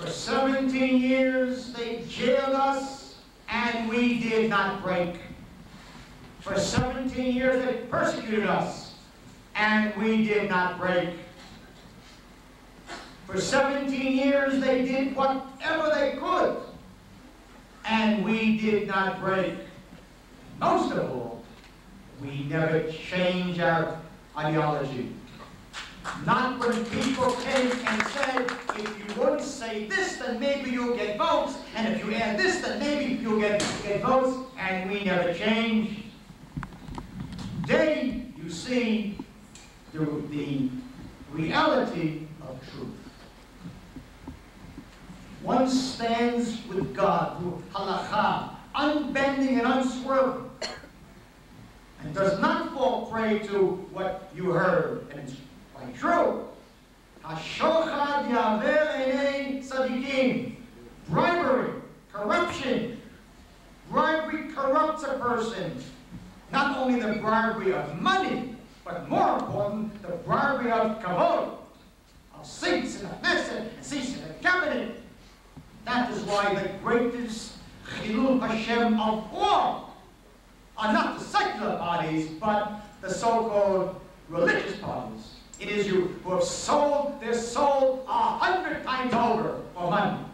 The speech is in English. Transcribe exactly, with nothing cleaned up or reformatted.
For seventeen years they jailed us and we did not break. For seventeen years they persecuted us and we did not break. For seventeen years they did whatever they could and we did not break. Most of all, we never changed our ideology. Not when people came and said, if you wouldn't say this, then maybe you'll get votes, and if you add this, then maybe you'll get, get votes, and we never changed. Then you see the, the reality of truth. One stands with God, through halakha, unbending and unswerving, and does not fall prey to what you heard, and it's quite true. Hashochad yaver enei tzadikim. Bribery, corruption. Bribery corrupts a person. Not only the bribery of money, but more important, the bribery of kavod, of seats in the Knesset, seats in the cabinet. That is why the greatest chilul Hashem of all are not the secular bodies, but the so-called religious bodies. It is you who have sold their soul a hundred times over for money.